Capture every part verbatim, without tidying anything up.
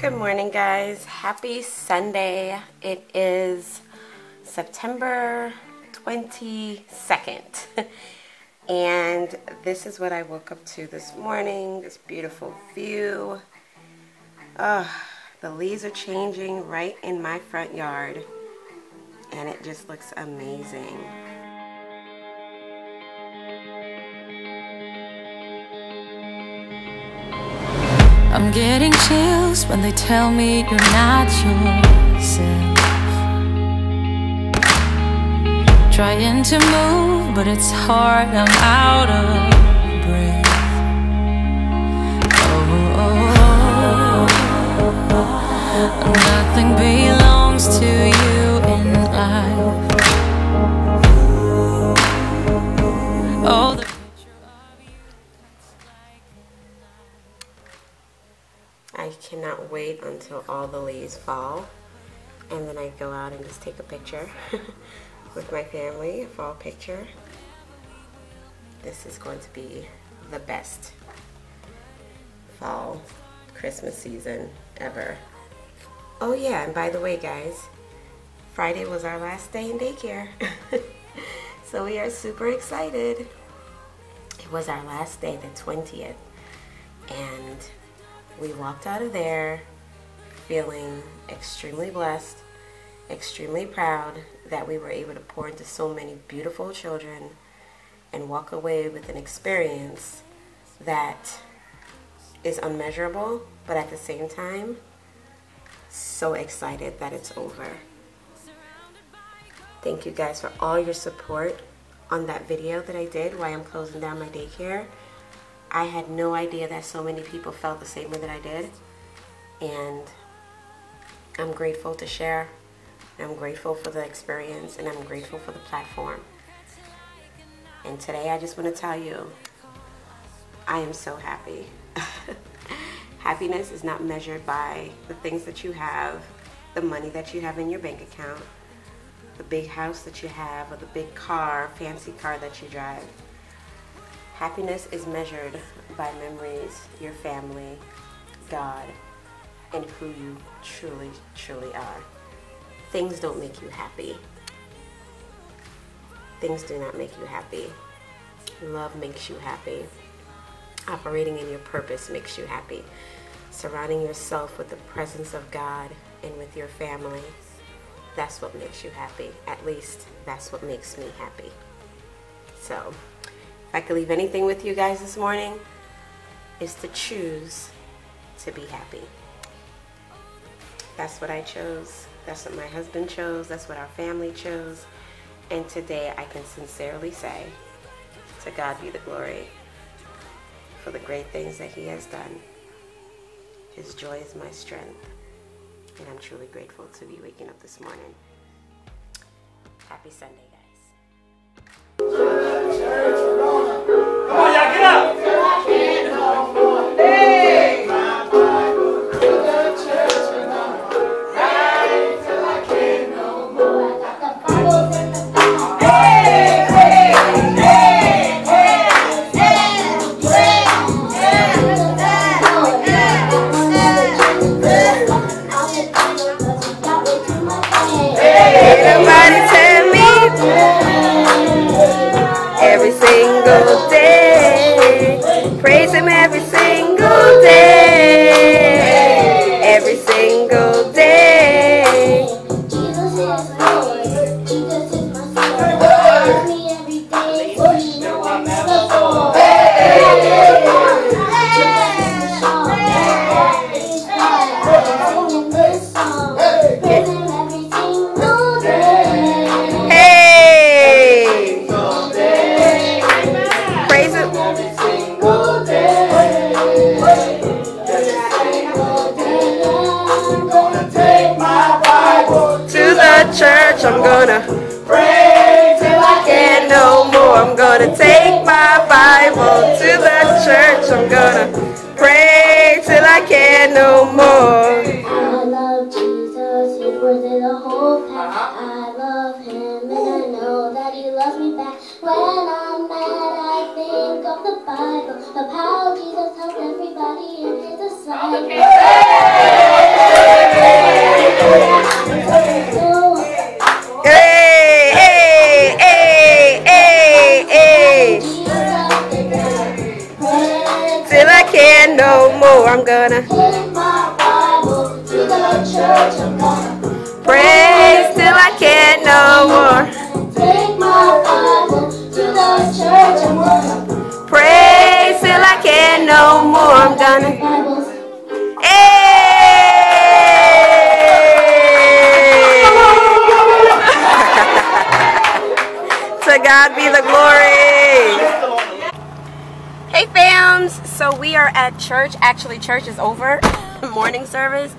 Good morning, guys. Happy Sunday. It is September twenty-second. And this is what I woke up to this morning. This beautiful view. Oh, the leaves are changing right in my front yard. And it just looks amazing. I'm getting chills when they tell me you're not yourself. Trying to move, but it's hard, I'm out of breath. Oh, oh, oh, oh. Nothing belongs to you in life. Oh, the I cannot wait until all the leaves fall and then I go out and just take a picture with my family, a fall picture. This is going to be the best fall Christmas season ever. Oh yeah, and by the way guys, Friday was our last day in daycare. So we are super excited. It was our last day, the twentieth, and we walked out of there feeling extremely blessed, extremely proud that we were able to pour into so many beautiful children and walk away with an experience that is unmeasurable, but at the same time, so excited that it's over. Thank you guys for all your support on that video that I did while I'm closing down my daycare. I had no idea that so many people felt the same way that I did, and I'm grateful to share. I'm grateful for the experience, and I'm grateful for the platform. And today I just want to tell you, I am so happy. Happiness is not measured by the things that you have, the money that you have in your bank account, the big house that you have, or the big car, fancy car that you drive. Happiness is measured by memories, your family, God, and who you truly, truly are. Things don't make you happy. Things do not make you happy. Love makes you happy. Operating in your purpose makes you happy. Surrounding yourself with the presence of God and with your family, that's what makes you happy. At least, that's what makes me happy. So, if I could leave anything with you guys this morning, is to choose to be happy. That's what I chose. That's what my husband chose. That's what our family chose. And today I can sincerely say, to God be the glory for the great things that He has done. His joy is my strength. And I'm truly grateful to be waking up this morning. Happy Sunday. I'm gonna pray till I can no more. I'm gonna take my Bible to the church. I'm gonna pray till I can no more. I love Jesus, He's worth it the whole pack. I love Him and I know that He loves me back. When I'm mad, I think of the Bible, of how Jesus helped everybody in His assignment. Oh, I'm gonna take my Bible to the church. I'm gonna praise till I can't no more. Take my Bible to the church. I'm gonna praise till I can't no more. I'm gonna. Hey! To God be the glory. Hey fams, so we are at church. Actually, church is over, morning service,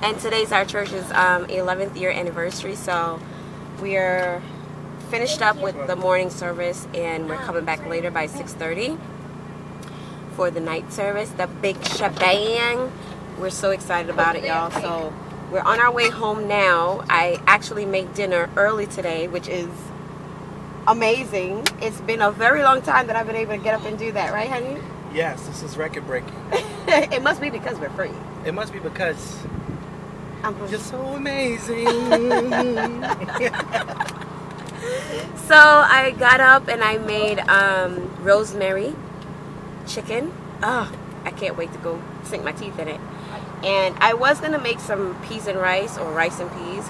and today's our church's um, eleventh year anniversary, so we're finished up with the morning service and we're coming back later by six thirty for the night service, the big shebang. We're so excited about it, y'all. So we're on our way home now. I actually made dinner early today, which is amazing. It's been a very long time that I've been able to get up and do that, right honey? Yes, this is record breaking. It must be because we're free. It must be because I'm you're so amazing. So I got up and I made um, rosemary chicken. Oh, I can't wait to go sink my teeth in it. And I was going to make some peas and rice or rice and peas,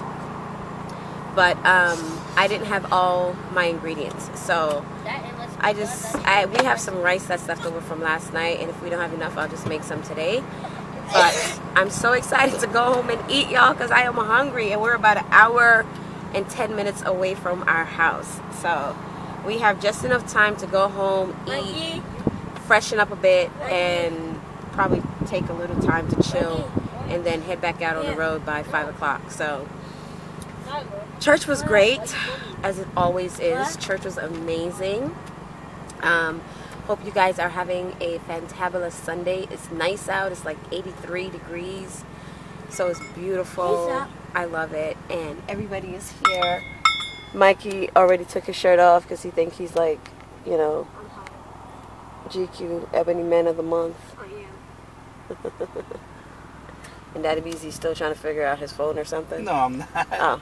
but um, I didn't have all my ingredients, so I just I we have some rice that's left over from last night, and if we don't have enough, I'll just make some today. But I'm so excited to go home and eat, y'all, because I am hungry, and we're about an hour and ten minutes away from our house, so we have just enough time to go home, eat, freshen up a bit, and probably take a little time to chill, and then head back out on the road by five o'clock. So. Church was great, as it always is. Church was amazing. Um, hope you guys are having a fantabulous Sunday. It's nice out. It's like eighty-three degrees, so it's beautiful. I love it, and everybody is here. Mikey already took his shirt off because he thinks he's like, you know, G Q Ebony Man of the Month. I am. And Daddy B's still trying to figure out his phone or something? No, I'm not. Oh.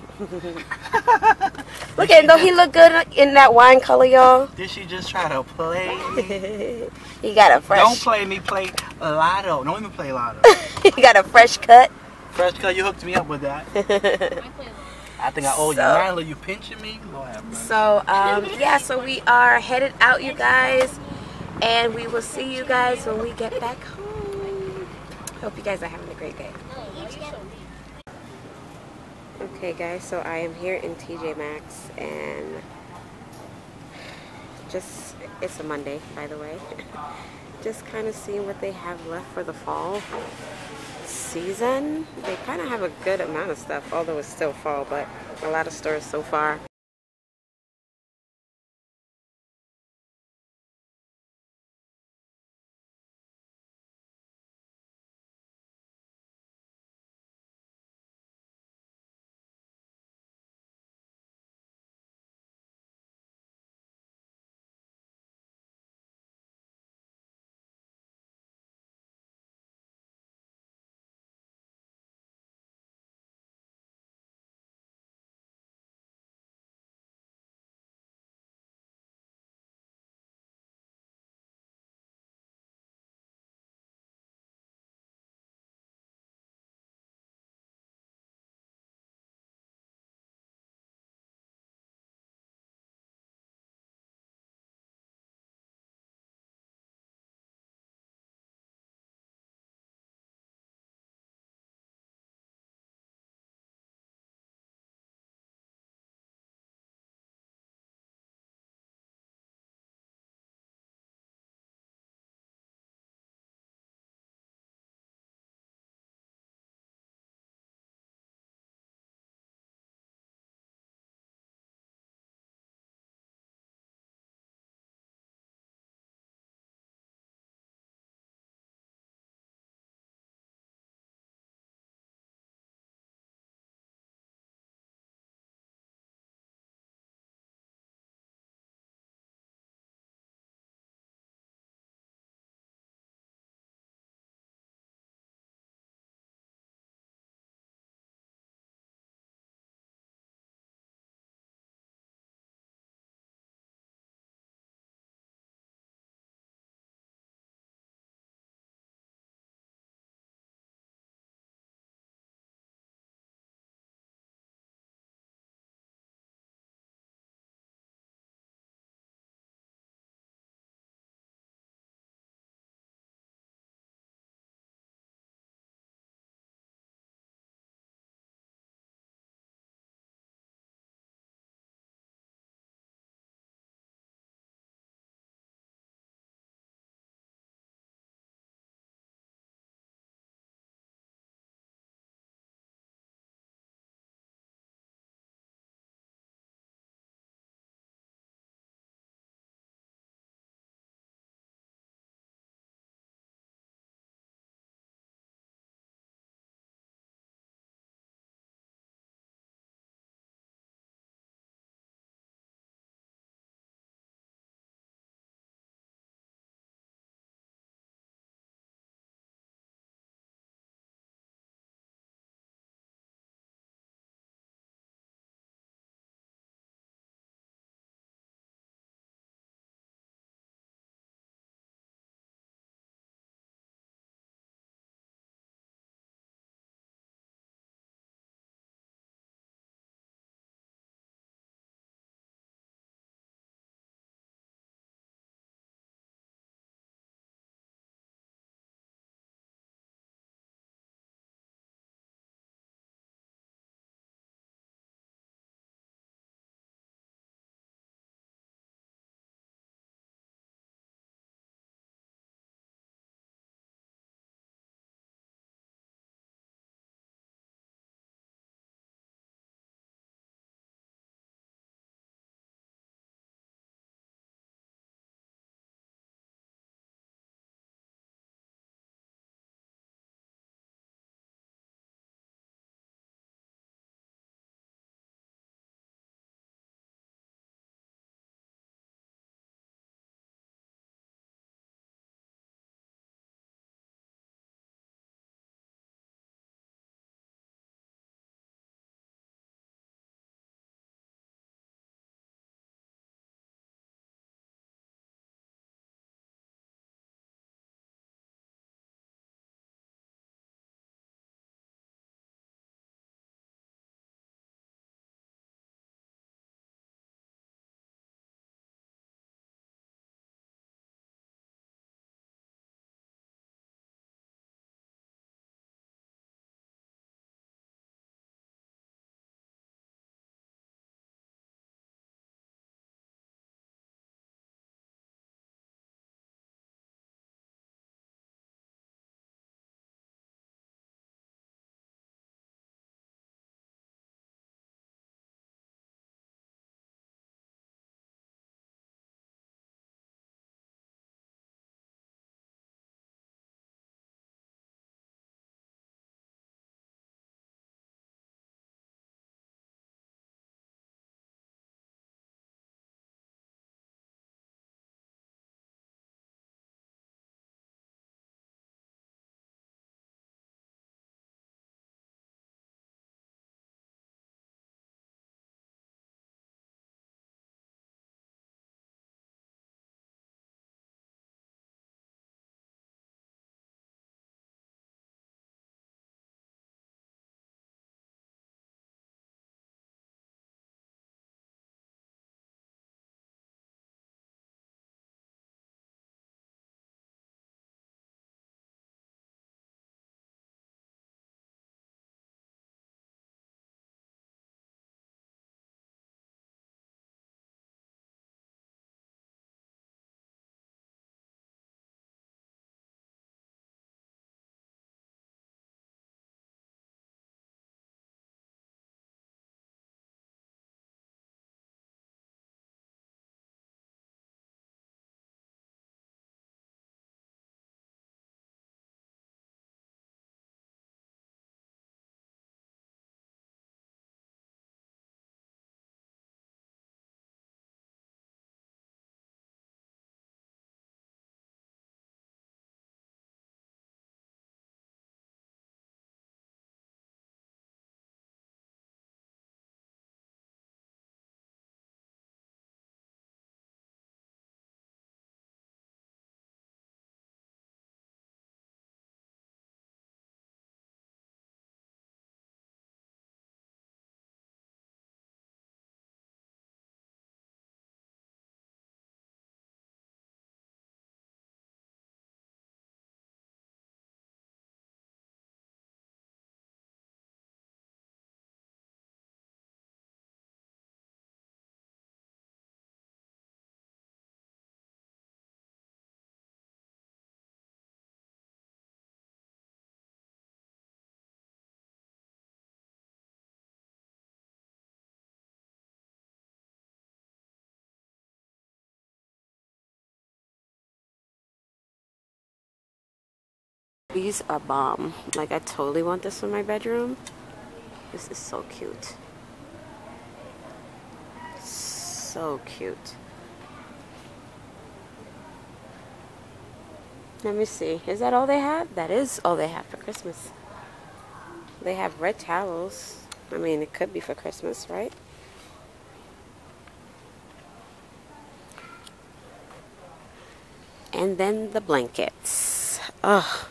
Look at him, though. He look good in that wine color, y'all. Did she just try to play me? He got a fresh... Don't play me. Play Lotto. Don't even play Lotto. He got a fresh cut. Fresh cut. You hooked me up with that. I think I owe you. Now you pinching me? Lord, so, um, yeah. So we are headed out, you guys. And we will see you guys when we get back home. Hope you guys are having a great day. Okay guys, so I am here in T J Maxx, and just, it's a Monday by the way, just kind of seeing what they have left for the fall season. They kind of have a good amount of stuff, although it's still fall, but a lot of stores so far. These are bomb. Like, I totally want this in my bedroom. This is so cute. So cute. Let me see. Is that all they have? That is all they have for Christmas. They have red towels. I mean, it could be for Christmas, right? And then the blankets. Ugh.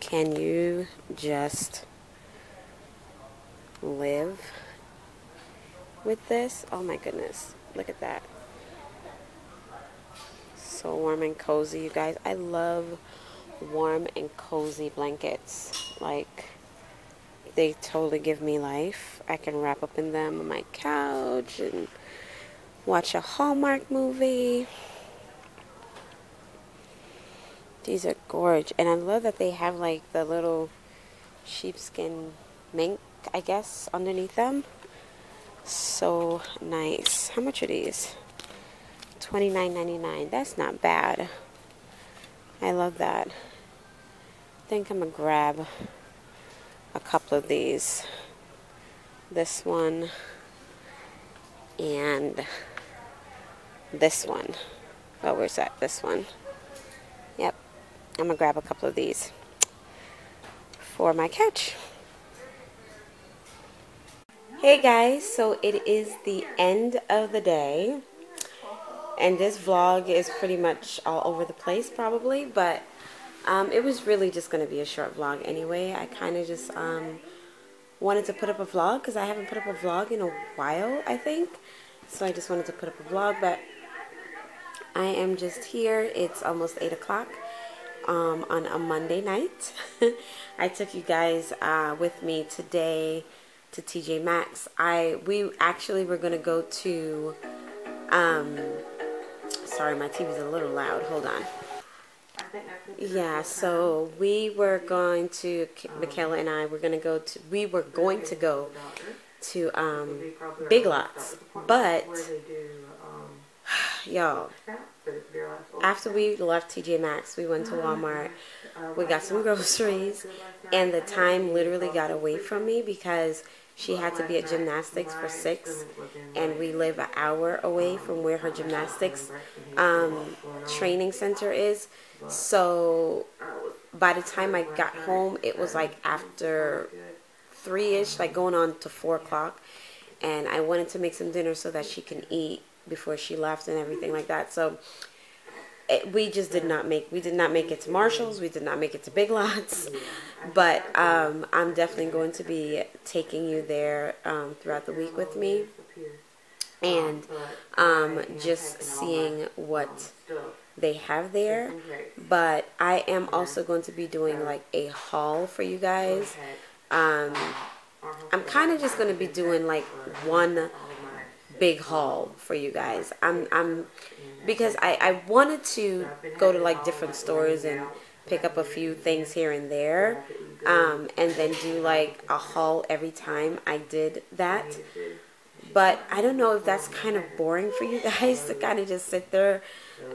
Can you just live with this? Oh my goodness. Look at that. So warm and cozy, you guys. I love warm and cozy blankets. Like, they totally give me life. I can wrap up in them on my couch and watch a Hallmark movie. These are gorgeous, and I love that they have like the little sheepskin mink, I guess, underneath them. So nice. How much are these? twenty-nine ninety-nine. That's not bad. I love that. I think I'm gonna grab a couple of these. This one and this one. Oh, where's that? This one. Yep. I'm going to grab a couple of these for my couch. Hey guys, so it is the end of the day. And this vlog is pretty much all over the place probably. But um, it was really just going to be a short vlog anyway. I kind of just um, wanted to put up a vlog because I haven't put up a vlog in a while, I think. So I just wanted to put up a vlog. But I am just here. It's almost eight o'clock um, on a Monday night. I took you guys uh, with me today to T J Maxx. I we actually were going to go to... Um, sorry, my T V's a little loud. Hold on. Yeah, so we were going to... Michaela and I were going to go to... We were going to go to um, Big Lots, but... Y'all, after we left T J Maxx, we went to Walmart, we got some groceries, and the time literally got away from me because she had to be at gymnastics for six, and we live an hour away from where her gymnastics um, training center is. So by the time I got home, it was like after three-ish, like going on to four o'clock, and I wanted to make some dinner so that she can eat before she left and everything like that. So it, we just did not make we did not make it to Marshall's, we did not make it to Big Lots, but um, I'm definitely going to be taking you there um, throughout the week with me, and um, just seeing what they have there. But I am also going to be doing like a haul for you guys. um, I'm kind of just going to be doing like one big haul for you guys. I'm, I'm because I, I wanted to go to like different stores and pick up a few things here and there, um, and then do like a haul every time I did that. But I don't know if that's kind of boring for you guys to kind of just sit there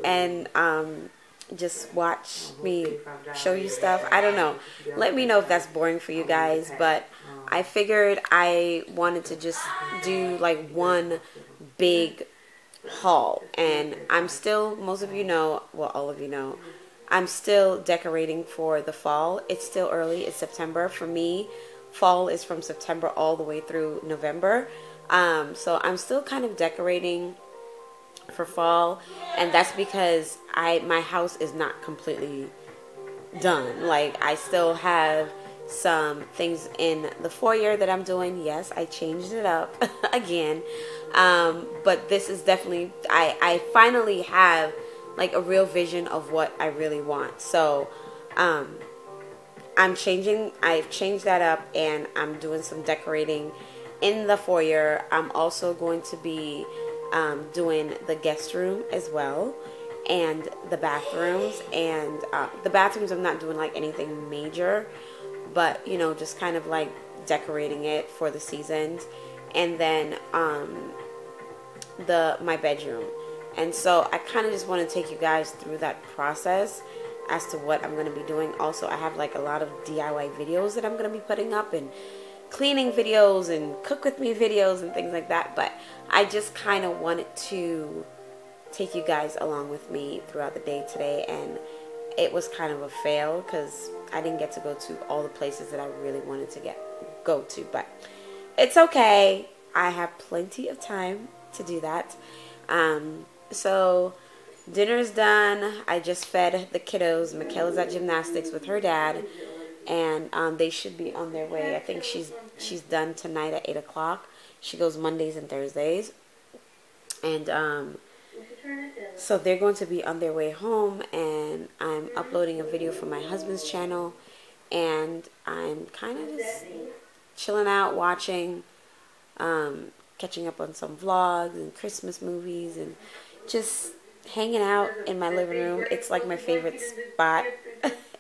and um, just watch me show you stuff. I don't know. Let me know if that's boring for you guys, but I figured I wanted to just do like one big haul. And I'm still, most of you know, well, all of you know, I'm still decorating for the fall. It's still early. It's September. For me, fall is from September all the way through November. Um, so I'm still kind of decorating for fall, and that's because I my house is not completely done. Like, I still have some things in the foyer that I'm doing. Yes, I changed it up again, um, but this is definitely, I, I finally have like a real vision of what I really want. So um, I'm changing, I've changed that up, and I'm doing some decorating in the foyer. I'm also going to be um, doing the guest room as well, and the bathrooms, and uh, the bathrooms I'm not doing like anything major, but, you know, just kind of like decorating it for the seasons. And then um, the my bedroom. And so I kind of just want to take you guys through that process. as to what I'm going to be doing. Also, I have like a lot of D I Y videos that I'm going to be putting up, and cleaning videos and cook with me videos and things like that. But I just kind of wanted to take you guys along with me throughout the day today, and it was kind of a fail because I didn't get to go to all the places that I really wanted to get go to, but it's okay. I have plenty of time to do that. Um, so dinner's done. I just fed the kiddos. Michaela's at gymnastics with her dad, and um, they should be on their way. I think she's she's done tonight at eight o'clock. She goes Mondays and Thursdays, and um, so they're going to be on their way home, and I'm uploading a video for my husband's channel, and I'm kind of just chilling out, watching, um, catching up on some vlogs and Christmas movies, and just hanging out in my living room. It's like my favorite spot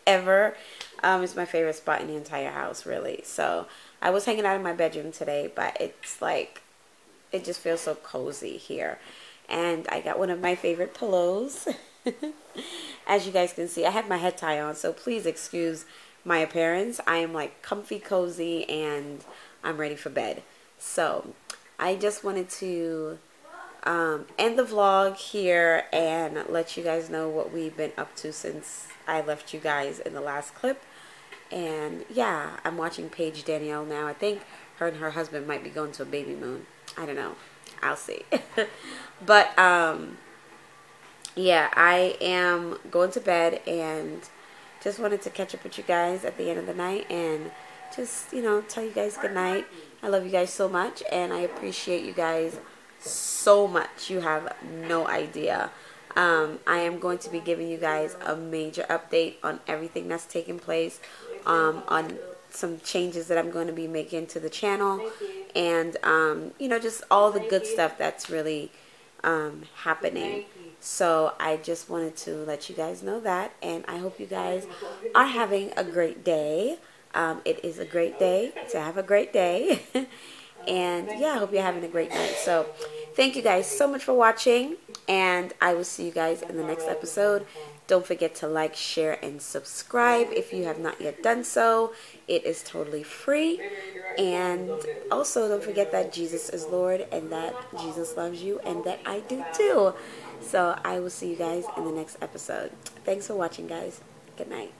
ever. Um, it's my favorite spot in the entire house, really. So I was hanging out in my bedroom today, but it's like, it just feels so cozy here. And I got one of my favorite pillows. As you guys can see, I have my head tie on, so please excuse my appearance. I am like comfy, cozy, and I'm ready for bed. So I just wanted to um, end the vlog here and let you guys know what we've been up to since I left you guys in the last clip. And yeah, I'm watching Paige Danielle now. I think her and her husband might be going to a baby moon. I don't know. I'll see. But um yeah, I am going to bed, and just wanted to catch up with you guys at the end of the night and just, you know, tell you guys good night. I love you guys so much, and I appreciate you guys so much. You have no idea. Um, I am going to be giving you guys a major update on everything that's taking place, um, on some changes that I'm going to be making to the channel, and um, you know, just all the good stuff that's really um, happening. So I just wanted to let you guys know that, and I hope you guys are having a great day. Um, it is a great day to have a great day. And yeah, I hope you're having a great night. So thank you guys so much for watching, and I will see you guys in the next episode. Don't forget to like, share, and subscribe if you have not yet done so. It is totally free. And also, don't forget that Jesus is Lord, and that Jesus loves you, and that I do too. So I will see you guys in the next episode. Thanks for watching, guys. Good night.